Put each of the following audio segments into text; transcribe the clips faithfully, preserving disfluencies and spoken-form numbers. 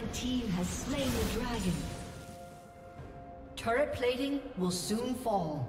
Red team has slain the dragon. Turret plating will soon fall.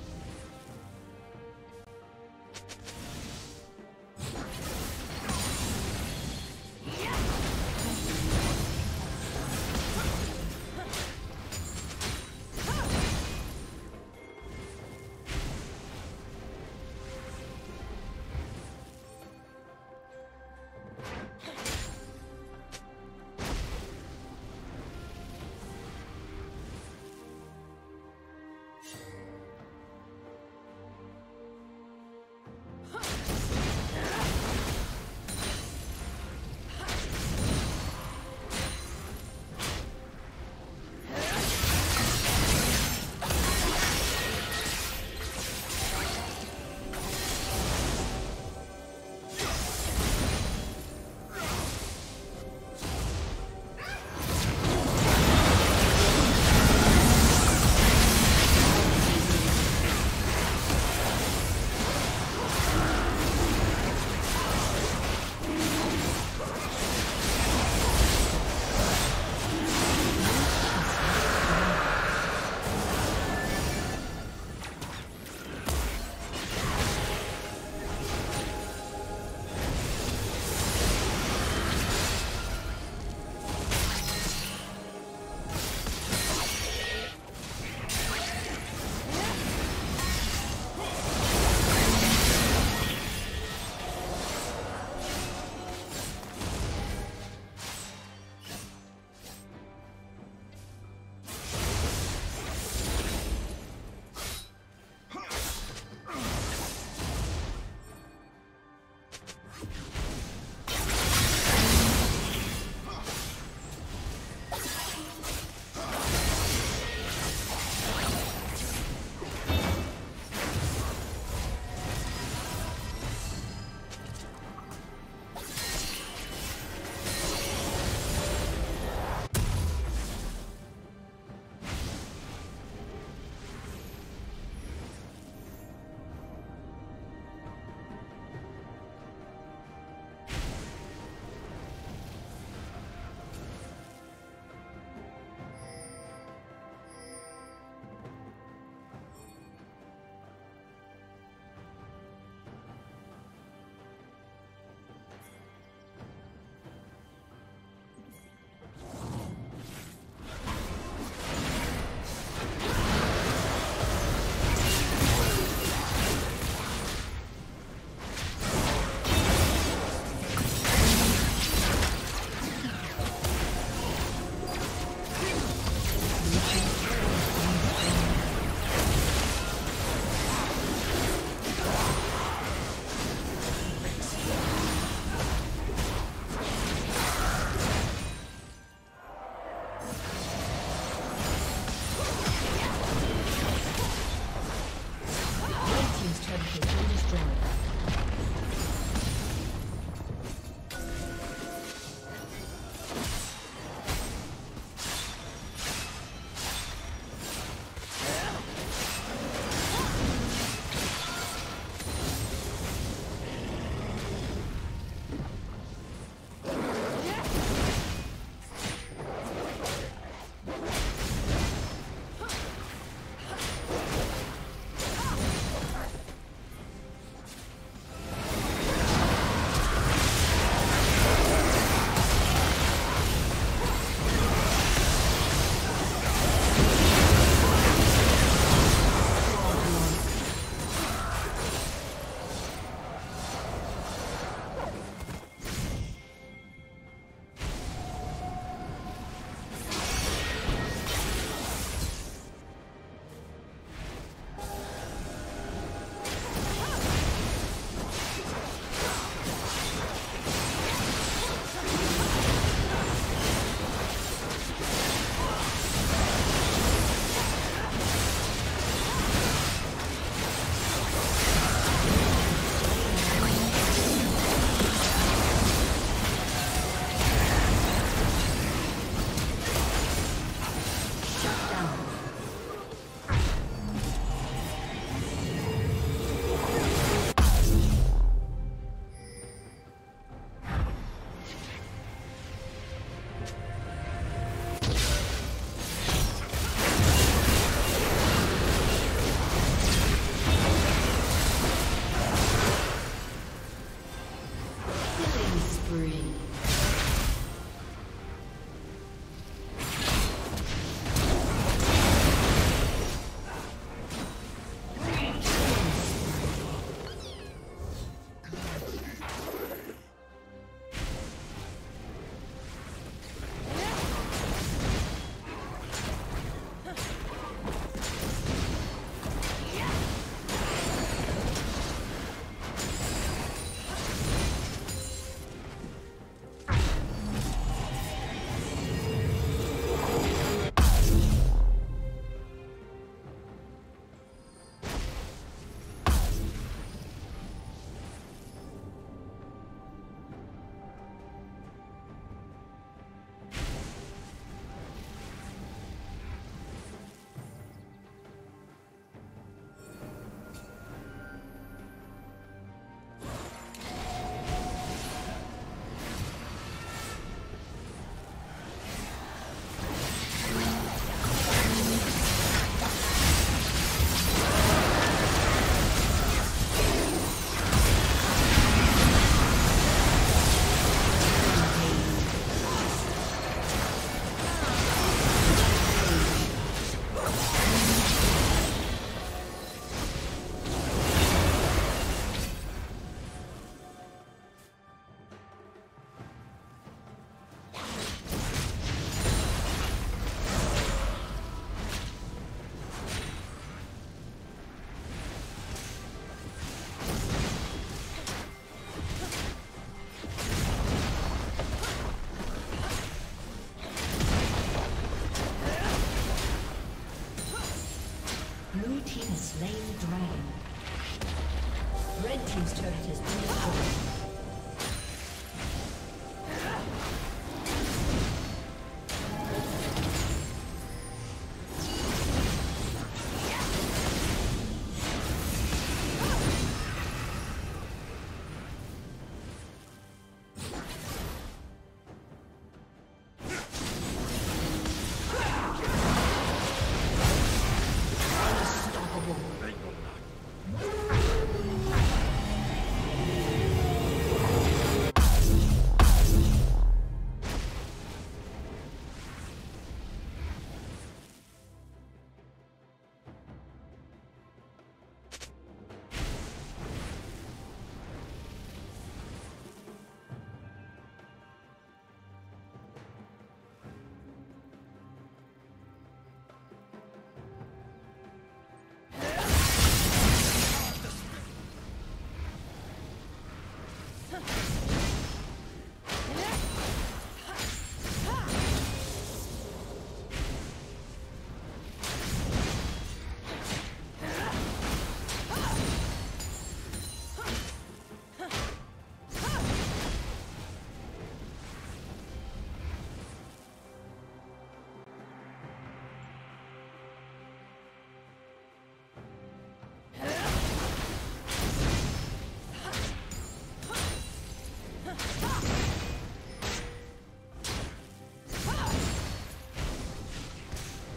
destroyed. Thank you.